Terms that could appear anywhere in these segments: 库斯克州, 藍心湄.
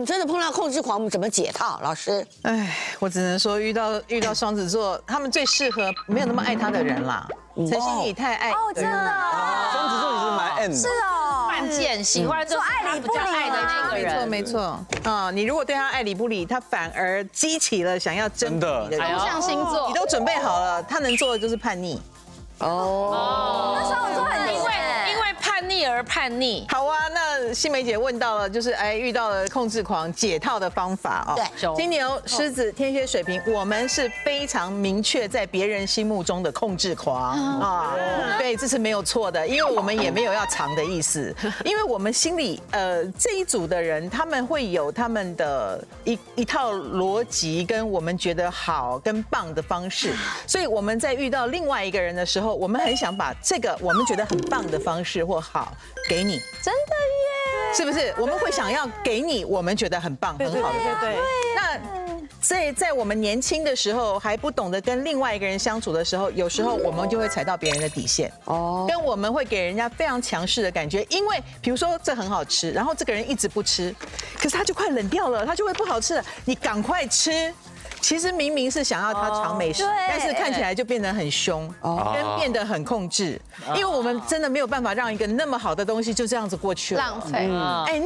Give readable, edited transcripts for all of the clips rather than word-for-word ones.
我们真的碰到控制狂，我们怎么解套？老师，哎，我只能说遇到双子座，他们最适合没有那么爱他的人啦。陈心怡太爱哦，真的，双子座也是蛮 M 的，是哦，犯贱，喜欢就爱理不理的那个人，没错没错。啊，你如果对他爱理不理，他反而激起了想要征服你的风象星座，你都准备好了，他能做的就是叛逆。哦，那双子座很厉害。 而叛逆，好啊。那新梅姐问到了，就是哎，遇到了控制狂解套的方法哦。对，金牛、狮子、天蝎、水瓶，我们是非常明确在别人心目中的控制狂啊。对，这是没有错的，因为我们也没有要藏的意思，因为我们心里这一组的人，他们会有他们的一套逻辑跟我们觉得好跟棒的方式，所以我们在遇到另外一个人的时候，我们很想把这个我们觉得很棒的方式或好。 给你，真的耶！是不是？我们会想要给你，我们觉得很棒、很好的。对对。那在我们年轻的时候，还不懂得跟另外一个人相处的时候，有时候我们就会踩到别人的底线。哦。跟我们会给人家非常强势的感觉，因为比如说这很好吃，然后这个人一直不吃，可是他就快冷掉了，他就会不好吃了，你赶快吃。 其实明明是想要他尝美食，但是看起来就变得很凶，跟变得很控制，因为我们真的没有办法让一个那么好的东西就这样子过去了，浪费。哎，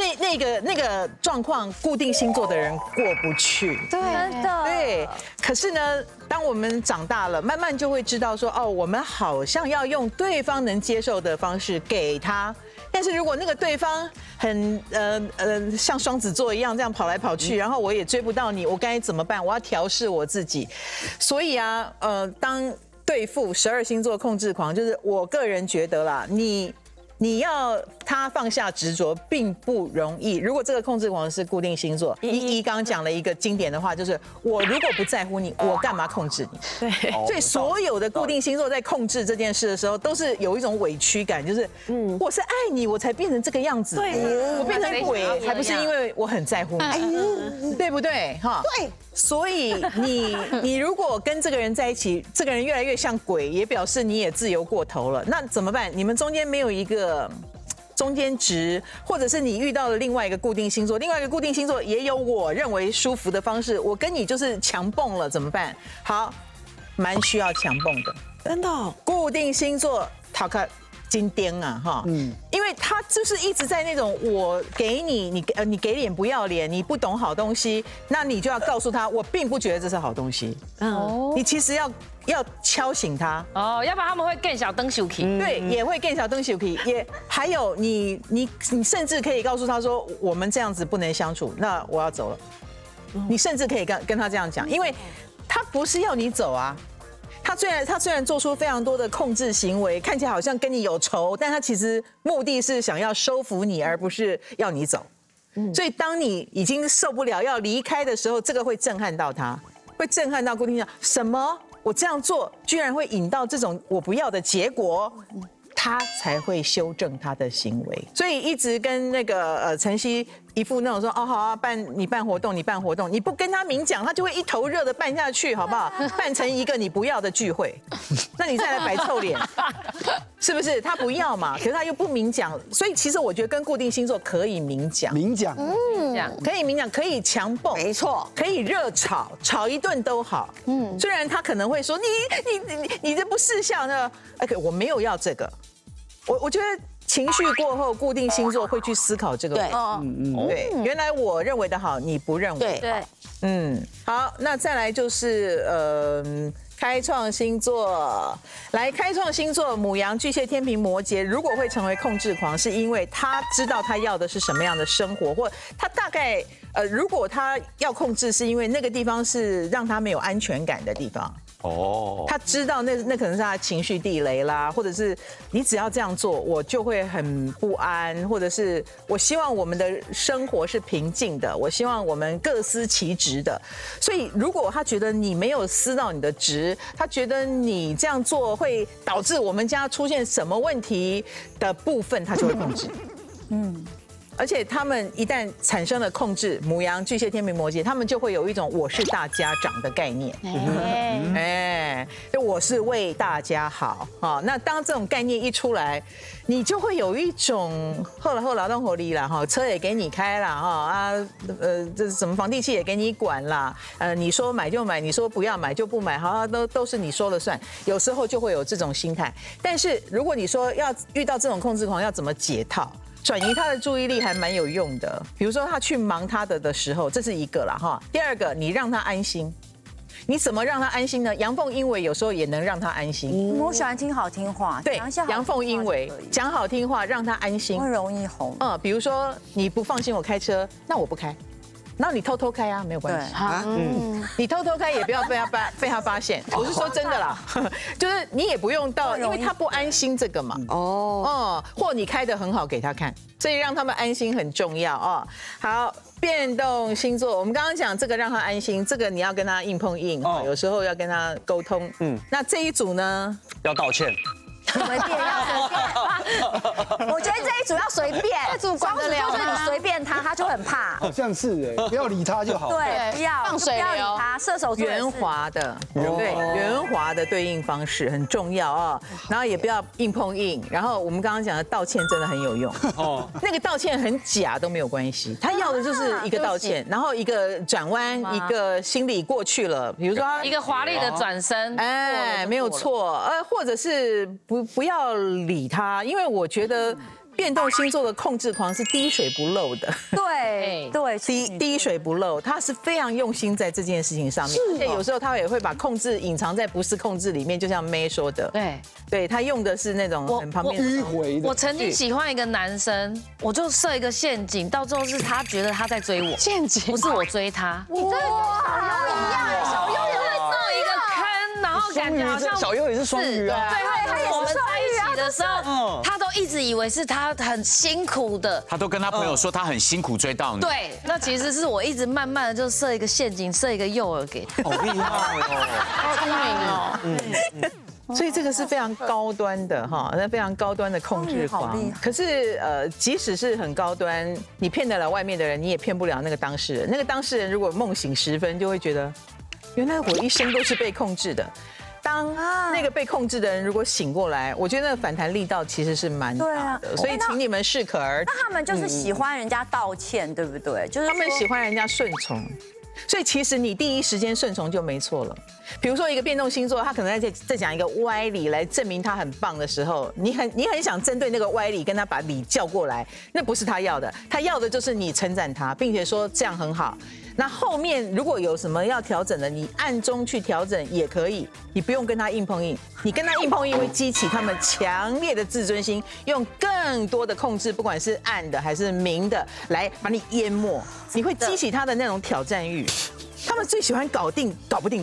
那个状况，固定星座的人过不去，对的，对。可是呢，当我们长大了，慢慢就会知道说，哦，我们好像要用对方能接受的方式给他。 但是如果那个对方很像双子座一样这样跑来跑去，然后我也追不到你，我该怎么办？我要调试我自己。所以啊，当对付12星座控制狂，就是我个人觉得啦，你要他放下执着并不容易。如果这个控制狂是固定星座，一刚刚讲了一个经典的话，就是我如果不在乎你，我干嘛控制你？对，所以所有的固定星座在控制这件事的时候，都是有一种委屈感，就是我是爱你，我才变成这个样子，我变成鬼，还不是因为我很在乎你，对不对？哈，对。所以你如果跟这个人在一起，这个人越来越像鬼，也表示你也自由过头了。那怎么办？你们中间没有一个。 中间值，或者是你遇到了另外一个固定星座，另外一个固定星座也有我认为舒服的方式，我跟你就是强蹦了，怎么办？好，蛮需要强蹦的，真的、哦。固定星座讨个金钉啊，哈，因为他就是一直在那种我给你，你给脸不要脸，你不懂好东西，那你就要告诉他，我并不觉得这是好东西，你其实要敲醒他哦，要不然他们会更小灯羞皮，对，也会更小灯羞皮，也还有你甚至可以告诉他说，我们这样子不能相处，那我要走了。你甚至可以跟他这样讲，因为他不是要你走啊，他虽然做出非常多的控制行为，看起来好像跟你有仇，但他其实目的是想要收服你，而不是要你走。所以当你已经受不了要离开的时候，这个会震撼到他，会震撼到固定讲什么？ 我这样做居然会引到这种我不要的结果，他才会修正他的行为。所以一直跟那个晨曦一副那种说哦好啊，你办活动，你不跟他明讲，他就会一头热的办下去，好不好？办成一个你不要的聚会，那你再来摆臭脸，是不是？他不要嘛，可是他又不明讲，所以其实我觉得跟固定星座可以明讲，明讲，可以强蹦，没错，可以热炒，炒一顿都好。虽然他可能会说你这不识相呢，哎，我没有要这个，我觉得情绪过后，固定星座会去思考这个问题。对，原来我认为的好，你不认为。对，好，那再来就是开创星座，来开创星座，牡羊、巨蟹、天秤、摩羯，如果会成为控制狂，是因为他知道他要的是什么样的生活，或他大概如果他要控制，是因为那个地方是让他没有安全感的地方。哦，他知道那可能是他的情绪地雷啦，或者是你只要这样做，我就会很不安，或者是我希望我们的生活是平静的，我希望我们各司其职的。所以，如果他觉得你没有司到你的职，他觉得你这样做会导致我们家出现什么问题的部分，他就会控制。而且他们一旦产生了控制，牡羊、巨蟹、天秤、摩羯，他们就会有一种我是大家长的概念，哎，就我是为大家好啊。那当这种概念一出来，你就会有一种后劳动活力啦，哈，车也给你开啦，哈啊，这什么房地契也给你管啦，你说买就买，你说不要买就不买，好，都是你说了算。有时候就会有这种心态，但是如果你说要遇到这种控制狂，要怎么解套？ 转移他的注意力还蛮有用的，比如说他去忙他的时候，这是一个啦哈。第二个，你让他安心，你怎么让他安心呢？阳奉阴违有时候也能让他安心。我喜欢听好听话，对，阳奉阴违，讲好听话让他安心，会容易红。嗯，比如说你不放心我开车，那我不开，然后你偷偷开啊，没有关系啊，你偷偷开也不要被他发现。我是说真的啦，就是你也不用到，因为他不安心这个嘛。哦，或你开得很好给他看。 所以让他们安心很重要哦。好，变动星座，我们刚刚讲这个让他安心，这个你要跟他硬碰硬，有时候要跟他沟通。嗯，那这一组呢？要道歉。你们变要随便？我觉得这一组要随便，这组管得了吗？你随便他，他就很怕。好像是哎，不要理他就好。对，不要放水流。射手座圆滑的，对，圆滑的对应方式很重要哦。然后也不要硬碰硬。然后我们刚刚讲的道歉真的很有用。哦，那个道歉很假都没有关系，他要的就是一个道歉，然后一个转弯，一个心里过去了，比如说一个华丽的转身，哎，没有错，或者是不要理他，因为我觉得。 变动星座的控制狂是滴水不漏的，对对，滴水不漏，他是非常用心在这件事情上面，而且有时候他也会把控制隐藏在不是控制里面，就像 May 说的，对对，他用的是那种很旁边迂回的。我曾经喜欢一个男生，我就设一个陷阱，到最后是他觉得他在追我，陷阱不是我追他，你真的跟小优一样，小优也会弄一个坑，然后感觉好像小优也是双鱼啊，对，他也是双鱼。 的时候，他都一直以为是他很辛苦的，他都跟他朋友说他很辛苦追到你。对，那其实是我一直慢慢的就设一个陷阱，设一个诱饵给他。好厉害哦，聪明哦。所以这个是非常高端的哈，那非常高端的控制狂。可是即使是很高端，你骗得了外面的人，你也骗不了那个当事人。那个当事人如果梦醒时分，就会觉得，原来我一生都是被控制的。 当那个被控制的人如果醒过来，我觉得反弹力道其实是蛮大的，所以请你们适可而止。那他们就是喜欢人家道歉，对不对？就是他们喜欢人家顺从，所以其实你第一时间顺从就没错了。比如说一个变动星座，他可能在讲一个歪理来证明他很棒的时候，你很想针对那个歪理跟他把理叫过来，那不是他要的，他要的就是你称赞他，并且说这样很好。 那后面如果有什么要调整的，你暗中去调整也可以，你不用跟他硬碰硬。你跟他硬碰硬会激起他们强烈的自尊心，用更多的控制，不管是暗的还是明的，来把你淹没。你会激起他的那种挑战欲，他们最喜欢搞定搞不定的。